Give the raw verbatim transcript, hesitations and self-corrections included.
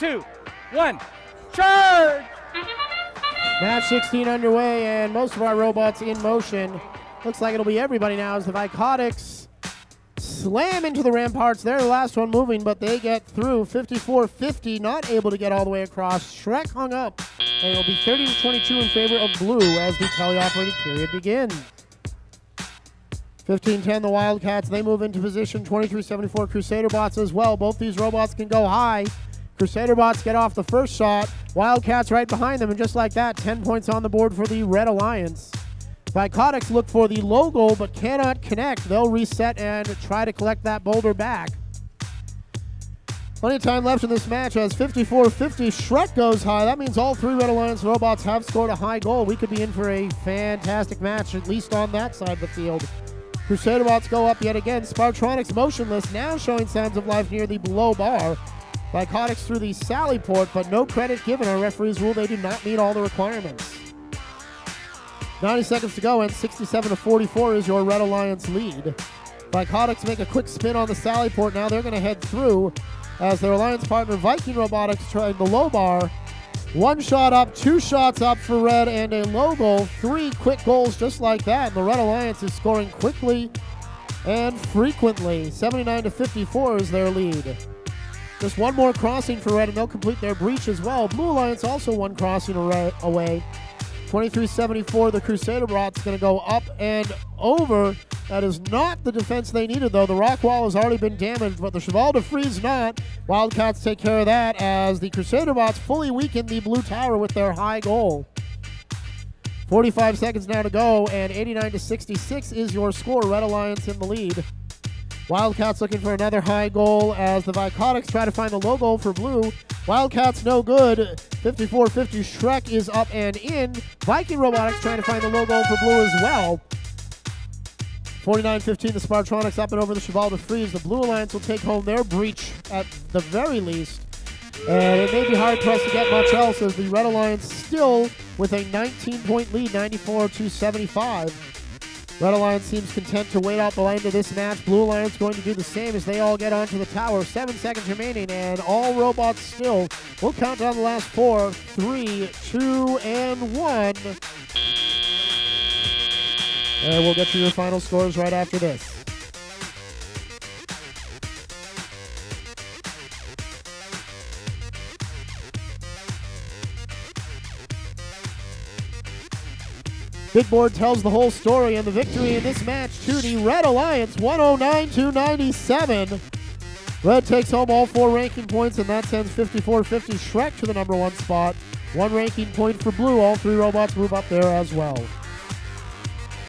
two, one, charge! Match sixteen underway, and most of our robots in motion. Looks like it'll be everybody now as the Vikotics slam into the ramparts. They're the last one moving, but they get through. fifty-four fifty, not able to get all the way across. Shrek hung up, and it'll be thirty to twenty-two in favor of blue as the tally-operated period begins. fifteen ten, the Wildcats, they move into position. twenty-three seventy-four, Crusader Bots as well. Both these robots can go high. Crusader Bots get off the first shot. Wildcats right behind them, and just like that, ten points on the board for the Red Alliance. Vikotics look for the low goal, but cannot connect. They'll reset and try to collect that boulder back. Plenty of time left in this match as fifty-four fifty, Shrek goes high. That means all three Red Alliance robots have scored a high goal. We could be in for a fantastic match, at least on that side of the field. Crusader Bots go up yet again. Spartronics motionless, now showing signs of life near the below bar. Vikotics through the Sally Port, but no credit given. Our referees rule they do not meet all the requirements. ninety seconds to go, and sixty-seven to forty-four is your Red Alliance lead. Vikotics make a quick spin on the Sally Port. Now they're going to head through as their alliance partner Viking Robotics tried the low bar. One shot up, two shots up for Red, and a low goal. Three quick goals just like that. And the Red Alliance is scoring quickly and frequently. seventy-nine to fifty-four is their lead. Just one more crossing for Red, and they'll complete their breach as well. Blue Alliance also one crossing away. twenty-three seventy-four, the Crusader Bots going to go up and over. That is not the defense they needed, though. The rock wall has already been damaged, but the Cheval de Frise not. Wildcats take care of that as the Crusader Bots fully weaken the blue tower with their high goal. forty-five seconds now to go, and eighty-nine to sixty-six is your score. Red Alliance in the lead. Wildcats looking for another high goal as the Vikotics try to find the low goal for blue. Wildcats no good. fifty-four fifty, Shrek is up and in. Viking Robotics trying to find the low goal for blue as well. forty-nine fifteen, the Spartronics up and over the Cheval de Frise. The Blue Alliance will take home their breach at the very least. And it may be hard pressed to get much else as the Red Alliance still with a nineteen point lead, ninety-four to seventy-five. Red Alliance seems content to wait out the end of this match. Blue Alliance going to do the same as they all get onto the tower. Seven seconds remaining, and all robots still. We'll count down the last four, three, two, and one. And we'll get you your final scores right after this. Big board tells the whole story, and the victory in this match to the Red Alliance, one oh nine to ninety-seven. Red takes home all four ranking points, and that sends fifty-four fifty Shrek to the number one spot. One ranking point for blue. All three robots move up there as well.